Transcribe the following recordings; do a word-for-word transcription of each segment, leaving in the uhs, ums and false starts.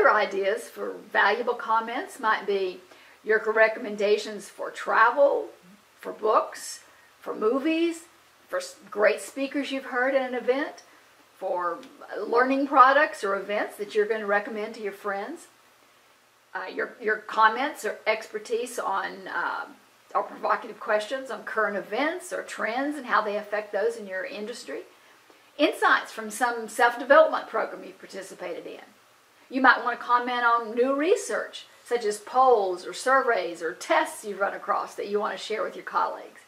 Other ideas for valuable comments might be your recommendations for travel, for books, for movies, for great speakers you've heard at an event, for learning products or events that you're going to recommend to your friends. Uh, your, your comments or expertise on uh, or provocative questions on current events or trends and how they affect those in your industry. Insights from some self-development program you've participated in. You might want to comment on new research, such as polls or surveys or tests you've run across that you want to share with your colleagues.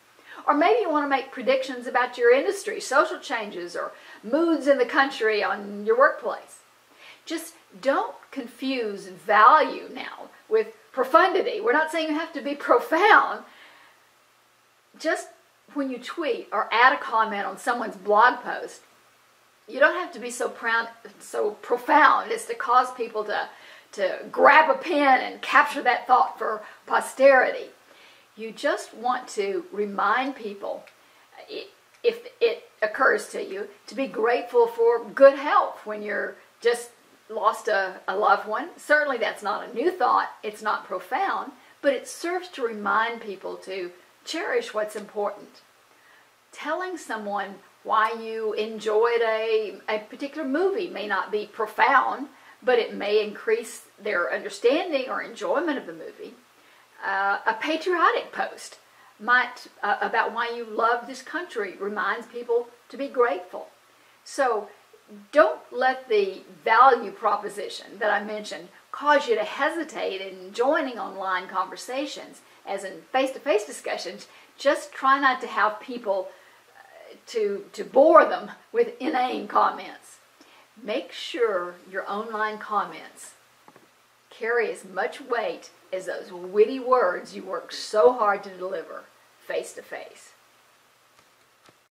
Or maybe you want to make predictions about your industry, social changes, or moods in the country on your workplace. Just don't confuse value now with profundity. We're not saying you have to be profound. Just when you tweet or add a comment on someone's blog post, you don't have to be so, proud, so profound as to cause people to, to grab a pen and capture that thought for posterity. You just want to remind people, if it occurs to you, to be grateful for good health when you're just lost a, a loved one. Certainly that's not a new thought, it's not profound, but it serves to remind people to cherish what's important. Telling someone why you enjoyed a, a particular movie may not be profound, but it may increase their understanding or enjoyment of the movie. Uh, a patriotic post might uh, about why you love this country reminds people to be grateful. So don't let the value proposition that I mentioned cause you to hesitate in joining online conversations, as in face-to-face discussions. Just try not to have people uh, to, to bore them with inane comments. Make sure your online comments carry as much weight as those witty words you work so hard to deliver face-to-face.